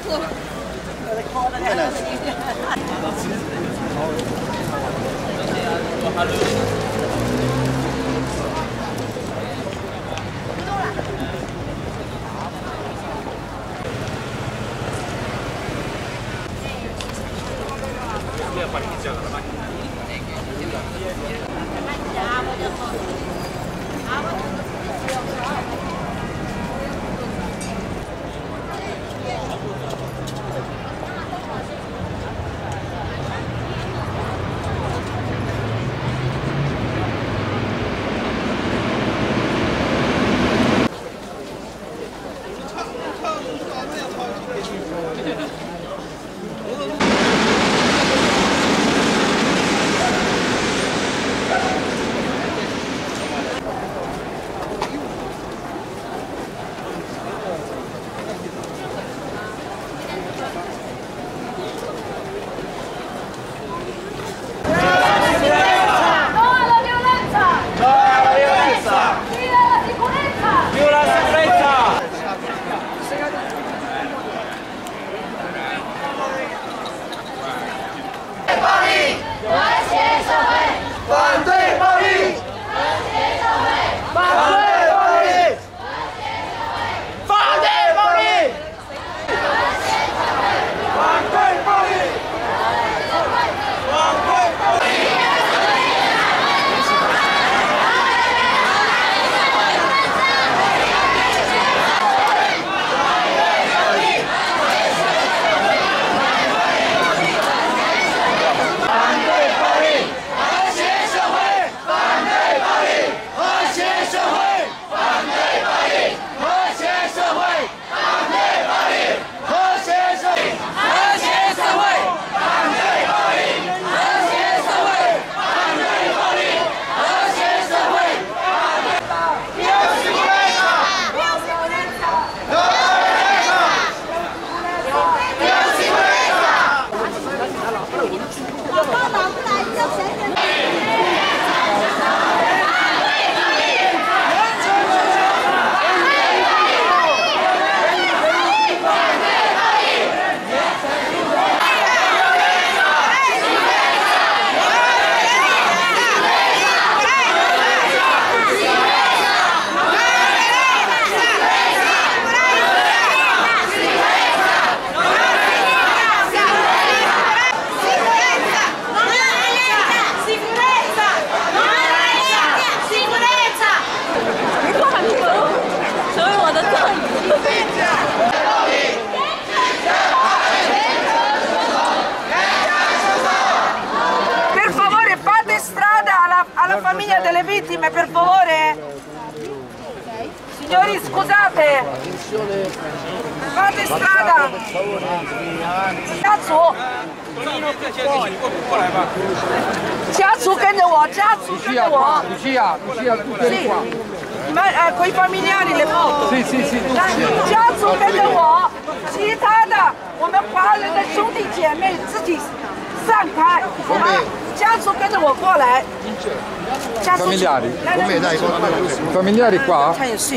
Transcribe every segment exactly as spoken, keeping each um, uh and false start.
Qua sì. la,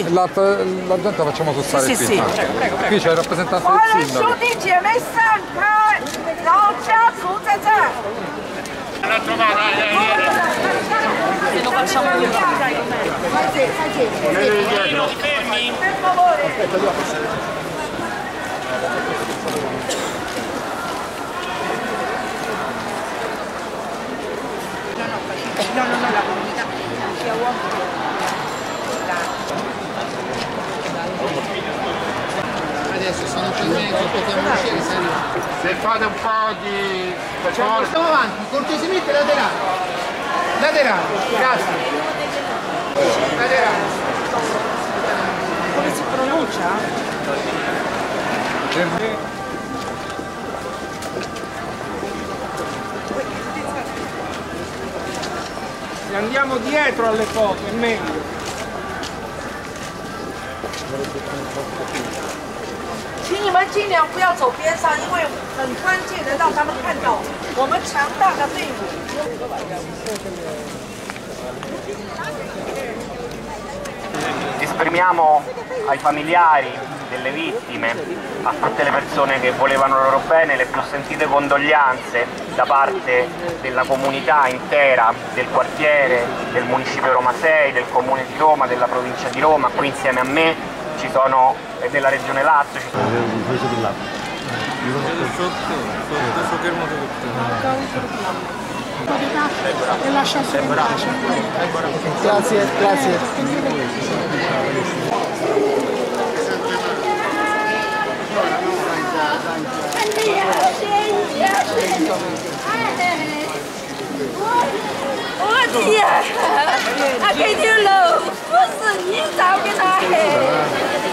la gente la facciamo sostare sì, qui, sì, sì. Prego, prego, prego. Qui c'è il rappresentante del sindaco. Se lo facciamo più per favore. No, no, no, la comunità sia uomo. Adesso sono più mezzo, potremmo uscire se no. Se fate un po' di... Facciamo cioè, stiamo avanti, cortesemente laterale. Laterale, grazie. Laterale. Come si pronuncia? Certo. Se andiamo dietro alle foto, è meglio. Quindi,今年不要走边上，因为很关键的让他们看到我们强大的队伍。esprimiamo ai familiari delle vittime, a tutte le persone che volevano loro bene, le più sentite condoglianze da parte della comunità intera, del quartiere, del municipio Roma sei, del comune di Roma, della provincia di Roma. Qui insieme a me ci sono della regione Lazio. Ci sono... Grazie, grazie. Oh dear, I can't do low.